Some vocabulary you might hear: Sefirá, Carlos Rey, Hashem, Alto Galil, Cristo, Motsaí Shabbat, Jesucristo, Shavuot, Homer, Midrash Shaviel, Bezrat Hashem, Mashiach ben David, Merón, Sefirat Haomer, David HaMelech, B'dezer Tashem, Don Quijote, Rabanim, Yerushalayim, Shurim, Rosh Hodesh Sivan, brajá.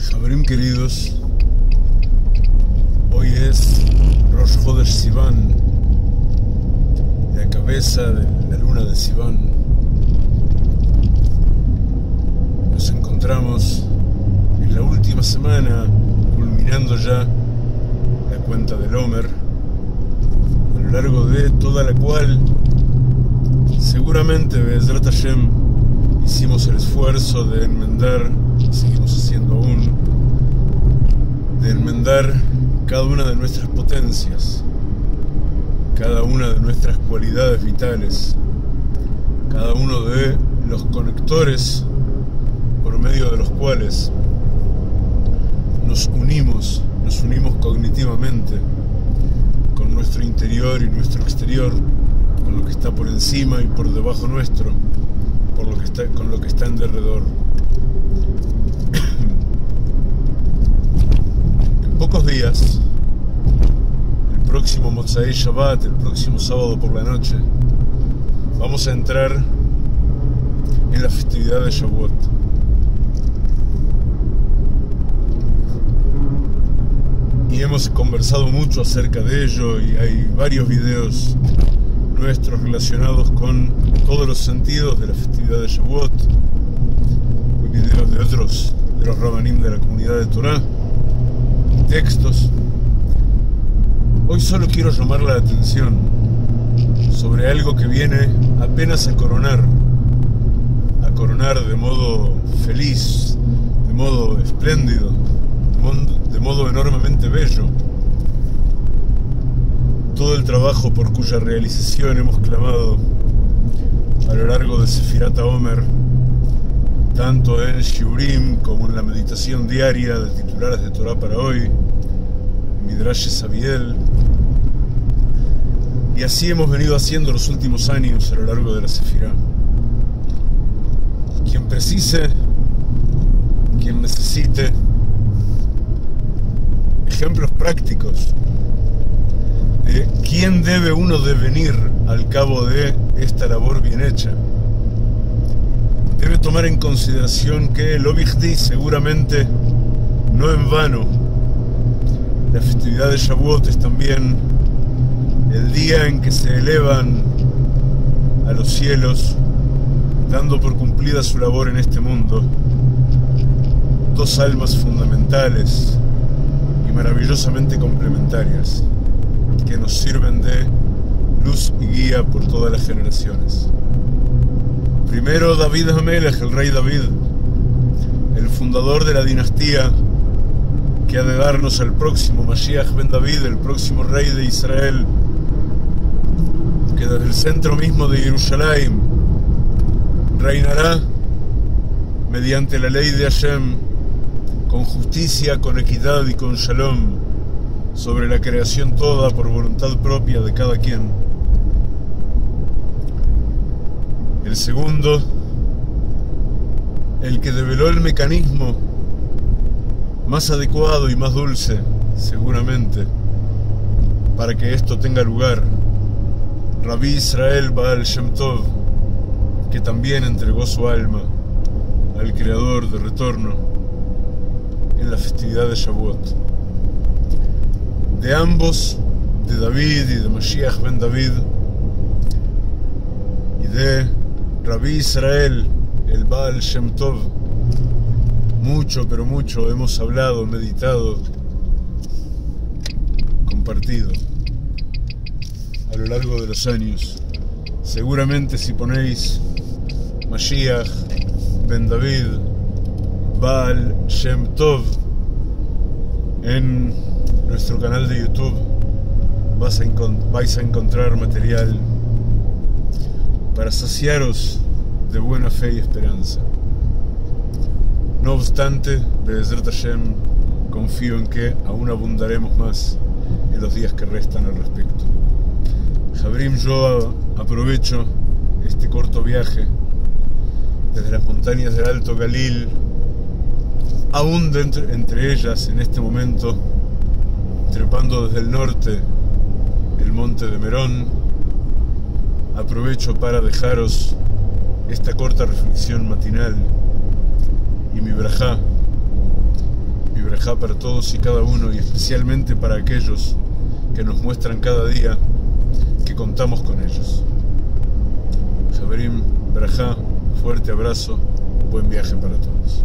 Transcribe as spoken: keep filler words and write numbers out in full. Shurim queridos, hoy es Rosh Hodesh Sivan, la cabeza de la luna de Sivan. Nos encontramos en la última semana, culminando ya la cuenta del Homer, a lo largo de toda la cual seguramente Bezrat Hashem hicimos el esfuerzo de enmendar, seguimos haciendo aún, de enmendar cada una de nuestras potencias, cada una de nuestras cualidades vitales, cada uno de los conectores por medio de los cuales nos unimos, nos unimos cognitivamente con nuestro interior y nuestro exterior, con lo que está por encima y por debajo nuestro, por lo que está, con lo que está en derredor. En pocos días, el próximo Motsaí Shabbat, el próximo sábado por la noche, vamos a entrar en la festividad de Shavuot. Y hemos conversado mucho acerca de ello y hay varios videos nuestros relacionados con todos los sentidos de la festividad de Shavuot, videos de otros, de los Rabanim de la comunidad de Torah, textos. Hoy solo quiero llamar la atención sobre algo que viene apenas a coronar, a coronar de modo feliz, de modo espléndido, de modo enormemente bello, todo el trabajo por cuya realización hemos clamado a lo largo de Sefirat Haomer, tanto en Shurim como en la meditación diaria de titulares de Torah para hoy, Midrash Shaviel. Y así hemos venido haciendo los últimos años a lo largo de la Sefirá. Quien precise, quien necesite ejemplos prácticos de quién debe uno devenir al cabo de esta labor bien hecha, debe tomar en consideración que el Obijdi, seguramente no en vano, la festividad de Shavuot es también el día en que se elevan a los cielos, dando por cumplida su labor en este mundo, dos almas fundamentales y maravillosamente complementarias, que nos sirven de luz y guía por todas las generaciones. Primero, David HaMelech, el rey David, el fundador de la dinastía que ha de darnos al próximo Mashiach ben David, el próximo rey de Israel, que desde el centro mismo de Yerushalayim reinará mediante la ley de Hashem, con justicia, con equidad y con shalom, sobre la creación toda por voluntad propia de cada quien. El segundo, el que develó el mecanismo más adecuado y más dulce, seguramente, para que esto tenga lugar, Rabbi Israel Baal Shem Tov, que también entregó su alma al Creador de retorno en la festividad de Shavuot. De ambos, de David y de Mashiach ben David, y de Rabbi Israel, el Baal Shem Tov, mucho, pero mucho hemos hablado, meditado, compartido a lo largo de los años. Seguramente si ponéis Mashiach ben David, Baal Shem Tov en nuestro canal de YouTube, vas a vais a encontrar material para saciaros de buena fe y esperanza. No obstante, B'dezer Tashem, confío en que aún abundaremos más en los días que restan al respecto. Jabrim, yo aprovecho este corto viaje desde las montañas del Alto Galil, aún de entre, entre ellas en este momento, trepando desde el norte el monte de Merón. Aprovecho para dejaros esta corta reflexión matinal y mi brajá, Berajá para todos y cada uno, y especialmente para aquellos que nos muestran cada día que contamos con ellos. Javerim, Berajá, fuerte abrazo, buen viaje para todos.